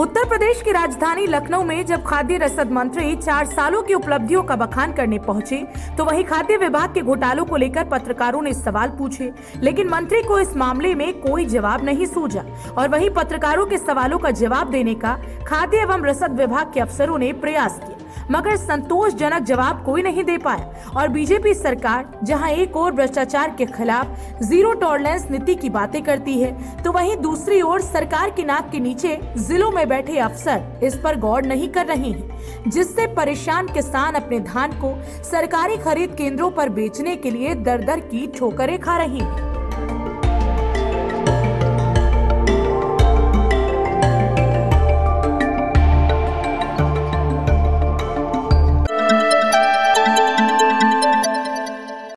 उत्तर प्रदेश की राजधानी लखनऊ में जब खाद्य रसद मंत्री 4 सालों की उपलब्धियों का बखान करने पहुंचे तो वहीं खाद्य विभाग के घोटालों को लेकर पत्रकारों ने सवाल पूछे, लेकिन मंत्री को इस मामले में कोई जवाब नहीं सूझा। और वहीं पत्रकारों के सवालों का जवाब देने का खाद्य एवं रसद विभाग के अफसरों ने प्रयास किया, मगर संतोषजनक जवाब कोई नहीं दे पाया। और बीजेपी सरकार जहाँ एक और भ्रष्टाचार के खिलाफ जीरो टॉलरेंस नीति की बातें करती है, तो वहीं दूसरी ओर सरकार की नाक के नीचे जिलों में बैठे अफसर इस पर गौर नहीं कर रहे हैं, जिससे परेशान किसान अपने धान को सरकारी खरीद केंद्रों पर बेचने के लिए दर दर की ठोकरें खा रहे हैं।